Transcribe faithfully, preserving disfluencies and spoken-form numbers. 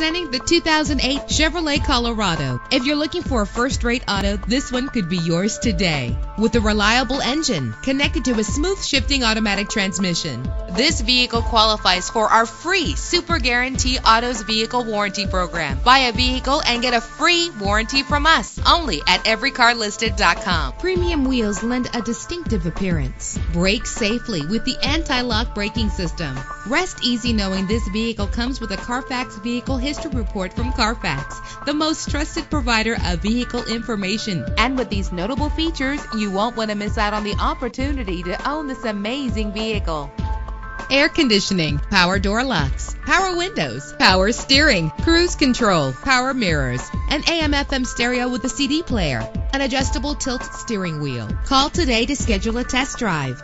Presenting the two thousand eight Chevrolet Colorado. If you're looking for a first-rate auto, this one could be yours today. With a reliable engine connected to a smooth shifting automatic transmission, this vehicle qualifies for our free Super Guarantee Autos Vehicle Warranty Program. Buy a vehicle and get a free warranty from us only at every car listed dot com. Premium wheels lend a distinctive appearance. Brake safely with the anti-lock braking system. Rest easy knowing this vehicle comes with a Carfax Vehicle History Report from Carfax, the most trusted provider of vehicle information. And with these notable features, you won't want to miss out on the opportunity to own this amazing vehicle. Air conditioning, power door locks, power windows, power steering, cruise control, power mirrors, an A M F M stereo with a C D player, an adjustable tilt steering wheel. Call today to schedule a test drive.